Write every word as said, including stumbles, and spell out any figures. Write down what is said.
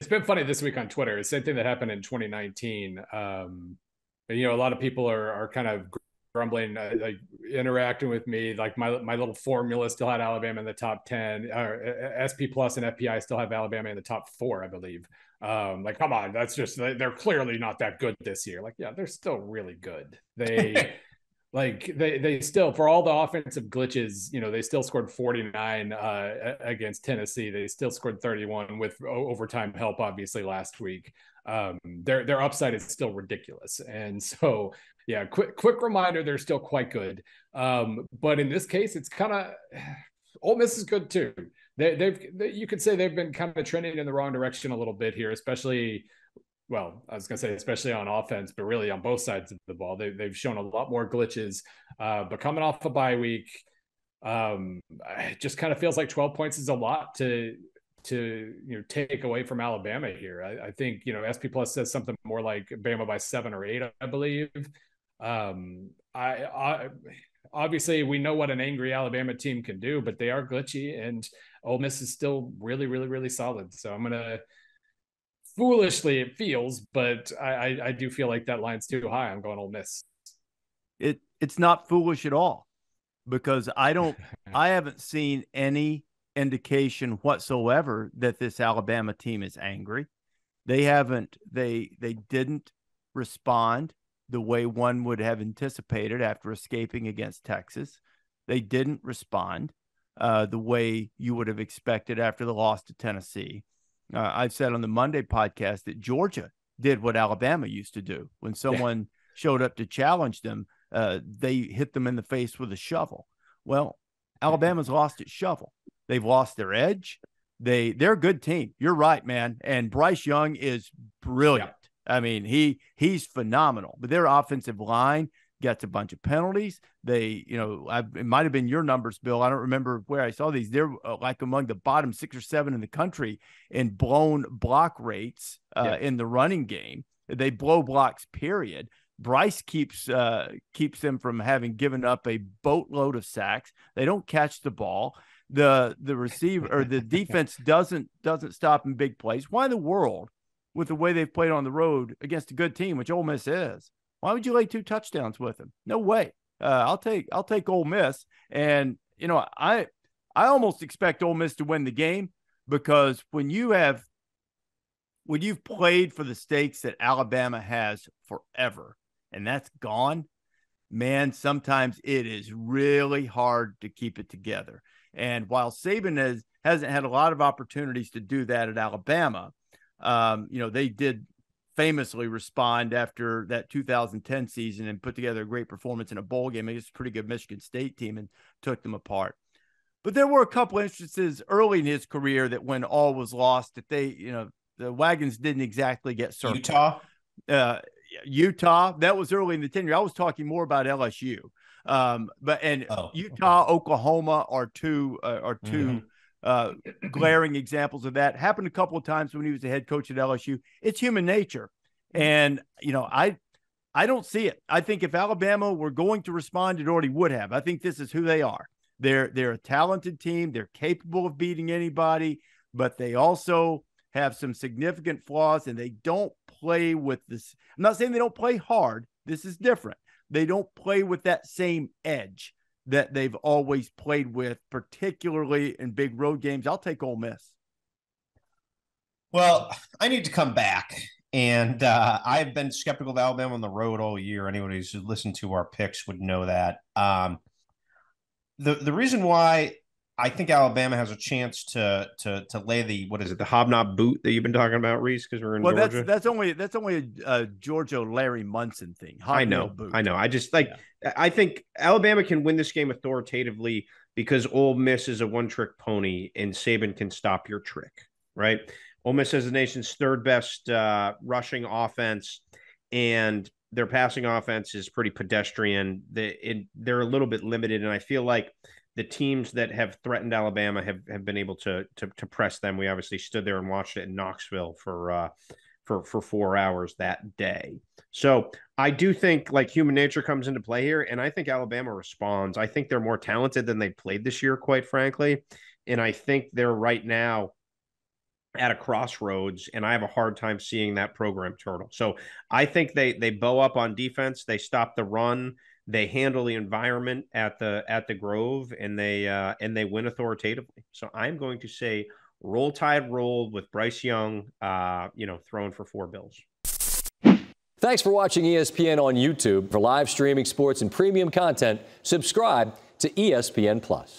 It's been funny this week on Twitter. It's the same thing that happened in twenty nineteen. Um, you know, a lot of people are are kind of grumbling, uh, like interacting with me. Like my my little formula still had Alabama in the top ten. Uh, S P Plus and F P I still have Alabama in the top four, I believe. Um, like, come on, that's just, they're clearly not that good this year. Like, yeah, they're still really good. They like they they still, for all the offensive glitches, you know, they still scored forty-nine uh, against Tennessee. They still scored thirty-one with overtime help, obviously, last week. Um, their their upside is still ridiculous. And so, yeah, quick quick reminder, they're still quite good. Um, but in this case, it's kind of Ole Miss is good too. They, they've they, you could say they've been kind of trending in the wrong direction a little bit here, especially. Well, I was going to say, especially on offense, but really on both sides of the ball, they, they've shown a lot more glitches, uh, but coming off a bye week, um, it just kind of feels like twelve points is a lot to, to, you know, take away from Alabama here. I, I think, you know, S P Plus says something more like Bama by seven or eight, I believe. Um, I, I obviously we know what an angry Alabama team can do, but they are glitchy, and Ole Miss is still really, really, really solid. So I'm going to, foolishly, it feels, but I, I, I do feel like that line's too high. I'm going Ole Miss. It it's not foolish at all, because I don't I haven't seen any indication whatsoever that this Alabama team is angry. They haven't they they didn't respond the way one would have anticipated after escaping against Texas. They didn't respond uh, the way you would have expected after the loss to Tennessee. Uh, I've said on the Monday podcast that Georgia did what Alabama used to do. When someone yeah. showed up to challenge them, uh, they hit them in the face with a shovel. Well, Alabama's lost its shovel. They've lost their edge. They, they're a good team. You're right, man. And Bryce Young is brilliant. Yeah. I mean, he he's phenomenal. But their offensive line gets a bunch of penalties. They, you know, I, it might have been your numbers, Bill. I don't remember where I saw these. They're uh, like among the bottom six or seven in the country in blown block rates uh, yeah. in the running game. They blow blocks, period. Bryce keeps uh, keeps them from having given up a boatload of sacks. They don't catch the ball. The the receiver or the defense doesn't doesn't stop in big plays. Why in the world, with the way they've played on the road against a good team, which Ole Miss is, why would you lay two touchdowns with them? No way. Uh, I'll take I'll take Ole Miss, and you know I I almost expect Ole Miss to win the game, because when you have when you've played for the stakes that Alabama has forever, and that's gone, man, sometimes it is really hard to keep it together. And while Saban has hasn't had a lot of opportunities to do that at Alabama, um, you know they did famously respond after that two thousand ten season and put together a great performance in a bowl game against a pretty good Michigan State team and took them apart. But there were a couple instances early in his career that when all was lost, that they, you know, the wagons didn't exactly get circled. Utah. Uh, Utah. That was early in the tenure. I was talking more about L S U. Um, but and oh, Utah, okay. Oklahoma are two uh, are two mm-hmm. Uh, glaring examples of that. Happened a couple of times when he was the head coach at L S U. It's human nature. And, you know, I, I don't see it. I think if Alabama were going to respond, it already would have. I think this is who they are. They're, they're a talented team. They're capable of beating anybody, but they also have some significant flaws, and they don't play with this. I'm not saying they don't play hard. This is different. They don't play with that same edge that they've always played with, particularly in big road games. I'll take Ole Miss. Well, I need to come back. And uh, I've been skeptical of Alabama on the road all year. Anyone who's listened to our picks would know that. Um, the the reason why I think Alabama has a chance to to to lay the, what is it, the hobnob boot that you've been talking about, Reese? Because we're in well, Georgia. Well, that's that's only that's only a, a Georgia Larry Munson thing. Hobnob I know, boot. I know. I just like yeah. I think Alabama can win this game authoritatively because Ole Miss is a one-trick pony, and Saban can stop your trick, right? Ole Miss is the nation's third best uh, rushing offense, and their passing offense is pretty pedestrian. They it, they're a little bit limited, and I feel like the teams that have threatened Alabama have, have been able to, to to press them. We obviously stood there and watched it in Knoxville for uh, for for four hours that day. So I do think like human nature comes into play here, and I think Alabama responds. I think they're more talented than they played this year, quite frankly, and I think they're right now at a crossroads, and I have a hard time seeing that program turtle. So I think they they bow up on defense, they stop the run, they handle the environment at the at the Grove, and they uh, and they win authoritatively. So I'm going to say roll tide, roll with Bryce Young, uh, you know, throwing for four bills. Thanks for watching E S P N on YouTube. For live streaming, sports, and premium content, subscribe to E S P N Plus.